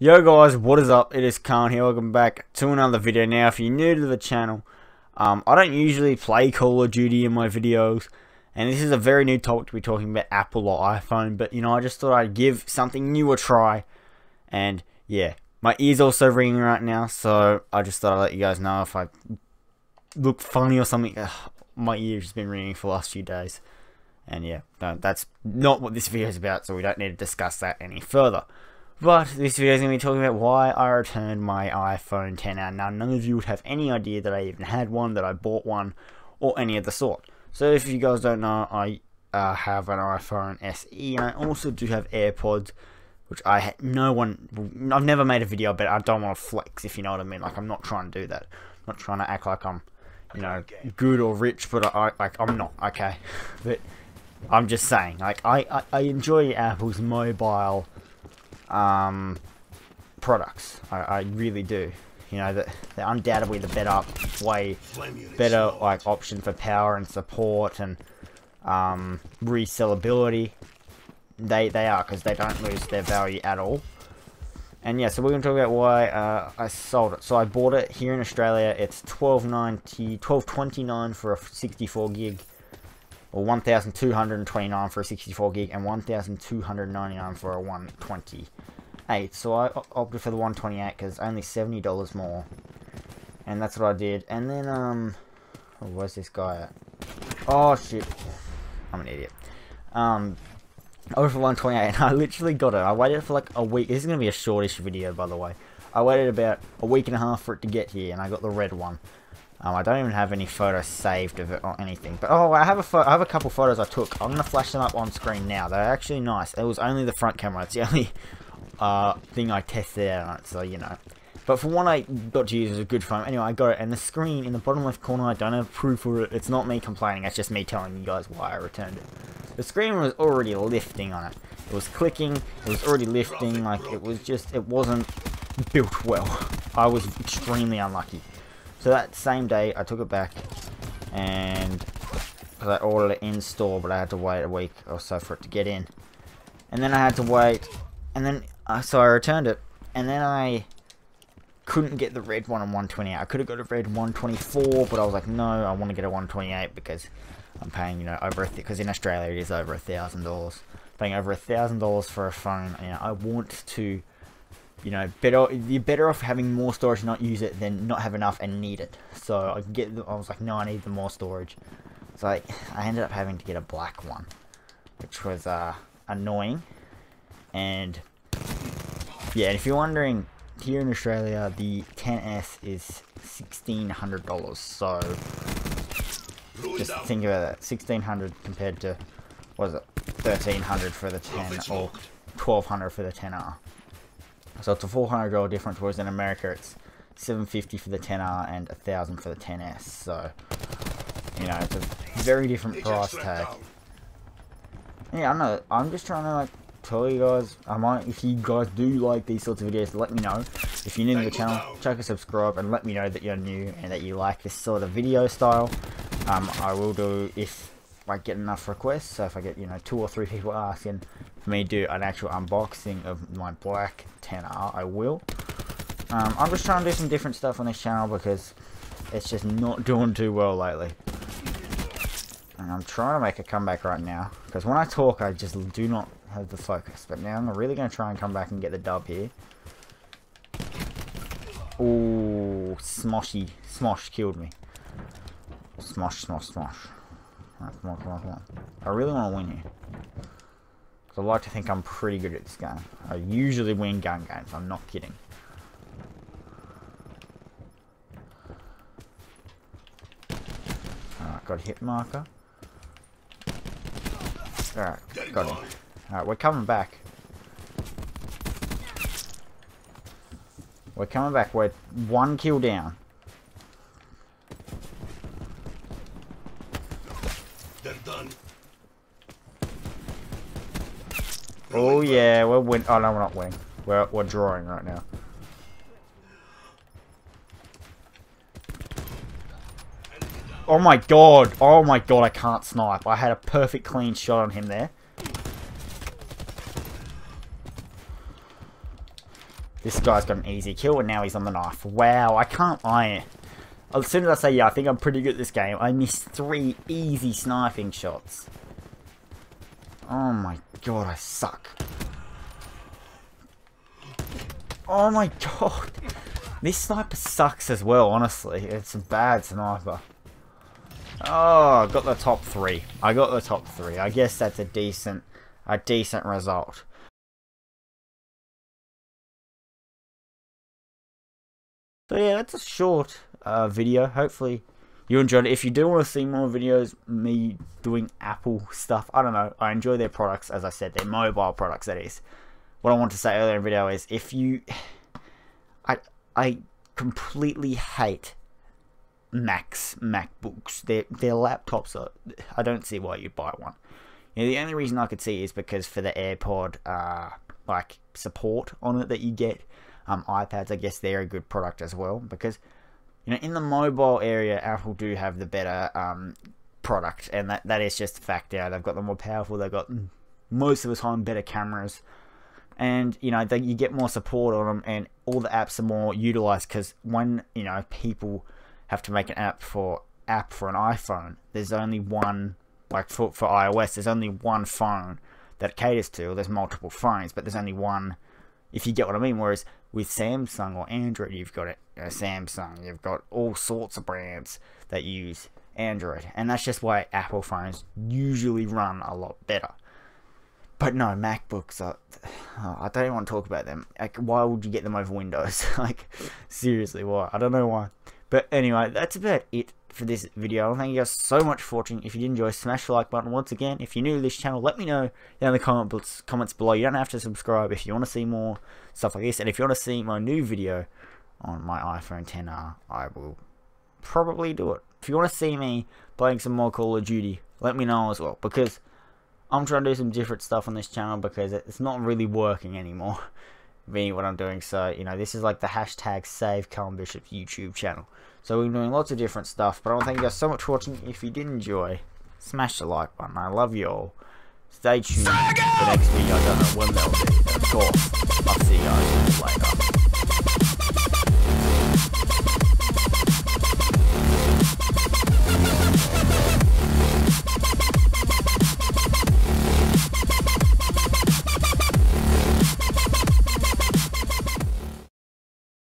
Yo guys, what is up? It is Colin here. Welcome back to another video. Now, if you're new to the channel, I don't usually play Call of Duty in my videos, and this is a very new topic to be talking about Apple or iPhone, but you know, I just thought I'd give something new a try. And yeah, my ear's also ringing right now, so I just thought I'd let you guys know if I look funny or something. Ugh, my ear's been ringing for the last few days. And yeah, no, that's not what this video is about, so we don't need to discuss that any further. But this video is going to be talking about why I returned my iPhone XR. Now, none of you would have any idea that I even had one, that I bought one, or any of the sort. So if you guys don't know, I have an iPhone SE, and I also do have AirPods, which I've never made a video, but I don't want to flex, if you know what I mean. Like, I'm not trying to do that. I'm not trying to act like I'm, you know, good or rich, but I'm not, okay? But I'm just saying, like, I enjoy Apple's mobile products. I really do. You know, they're undoubtedly the better like option for power and support and resellability. They are, because they don't lose their value at all. And yeah, so we're going to talk about why I sold it. So I bought it here in Australia. It's $12.29 for a 64 gig. Or $1,229 for a 64 gig and $1,299 for a 128. So I opted for the 128 because only $70 more, and that's what I did. And then oh, where's this guy at? Oh shit, I'm an idiot. I went for 128 and I literally got it. I waited for like a week. This is gonna be a shortish video, by the way. I waited about a week and a half for it to get here, and I got the red one. I don't even have any photos saved of it or anything, but oh, I have a couple photos I took. I'm gonna flash them up on screen now. They're actually nice. It was only the front camera. It's the only thing I tested out on it, so you know. But for one, I got to use as a good phone. Anyway, I got it, and the screen in the bottom left corner. I don't have proof for it. It's not me complaining. It's just me telling you guys why I returned it. The screen was already lifting on it. It was clicking. It was already lifting. Like it was just. It wasn't built well. I was extremely unlucky. So that same day, I took it back, and because I ordered it in store, but I had to wait a week or so for it to get in, and then I had to wait, and then so I returned it, and then I couldn't get the red one on 128. I could have got a red 124, but I was like, no, I want to get a 128 because I'm paying, you know, because in Australia it is over $1,000, paying over $1,000 for a phone. You know, I want to. You know, you're better off having more storage and not use it than not have enough and need it. So I was like, no, I need the more storage. So I ended up having to get a black one, which was annoying. And yeah, if you're wondering, here in Australia, the XS is $1,600. So just think about that, $1,600 compared to, what is it, $1,300 for the 10 or $1,200 for the XR. So it's a $400 difference, whereas in America it's $750 for the XR and $1,000 for the XS. So, you know, it's a very different price tag. Yeah, I know. I'm just trying to like tell you guys. If you guys do like these sorts of videos, let me know. If you're new to the channel, check and subscribe, and let me know that you're new and that you like this sort of video style. I will do if I get enough requests. So if I get, you know, 2 or 3 people asking for me to do an actual unboxing of my black XR, I will. I'm just trying to do some different stuff on this channel because it's just not doing too well lately. And I'm trying to make a comeback right now because when I talk, I just do not have the focus. But now I'm really going to try and come back and get the dub here. Ooh, smoshy. Smosh killed me. Smosh, smosh, smosh. Alright, come on, come on, come on. I really want to win here. I like to think I'm pretty good at this game. I usually win gun games, I'm not kidding. Alright, got a hit marker. Alright, got him. Alright, we're coming back. We're coming back, we're 1 kill down. They're done. Oh yeah, we're winning. Oh no, we're not winning. We're drawing right now. Oh my god! Oh my god! I can't snipe. I had a perfect clean shot on him there. This guy's got an easy kill, and now he's on the knife. Wow, I can't lie. As soon as I say, yeah, I think I'm pretty good at this game, I missed 3 easy sniping shots. Oh my god, I suck. Oh my god. This sniper sucks as well, honestly. It's a bad sniper. Oh, I got the top 3. I got the top 3. I guess that's a decent result. So yeah, that's a short video. Hopefully you enjoyed it. If you do want to see more videos, me doing Apple stuff, I don't know. I enjoy their products, as I said, their mobile products, that is. What I want to say earlier in the video is, if you... I completely hate Macs, MacBooks. Their laptops are... I don't see why you'd buy one. You know, the only reason I could see is because for the AirPod, like, support on it that you get. iPads, I guess they're a good product as well, because, you know, in the mobile area, Apple do have the better product, and that is just a fact. Yeah, they've got the more powerful, they've got most of the time better cameras, and you know, you get more support on them, and all the apps are more utilized, because when, you know, people have to make an app for an iPhone, there's only one, like for iOS, there's only one phone that caters to. There's multiple phones, but there's only one, if you get what I mean. Whereas with Samsung or Android, you've got it, you know, Samsung, you've got all sorts of brands that use Android, and that's just why Apple phones usually run a lot better. But no, MacBooks are, oh, I don't even want to talk about them. Like, why would you get them over Windows? Like, seriously, why? I don't know why. But anyway, that's about it for this video. Thank you guys so much for watching. If you did enjoy, smash the like button. Once again, if you're new to this channel, let me know down in the comments below. You don't have to subscribe if you want to see more stuff like this, and if you want to see my new video on my iPhone XR, I will probably do it. If you want to see me playing some more Call of Duty, let me know as well, because I'm trying to do some different stuff on this channel, because it's not really working anymore, me, what I'm doing. So, you know, this is like the hashtag Save Colin Bishop YouTube channel. So we're doing lots of different stuff, but I want to thank you guys so much for watching. If you did enjoy, smash the like button. I love you all. Stay tuned for the next video. I don't know when that will be. Of course, I'll see you guys later.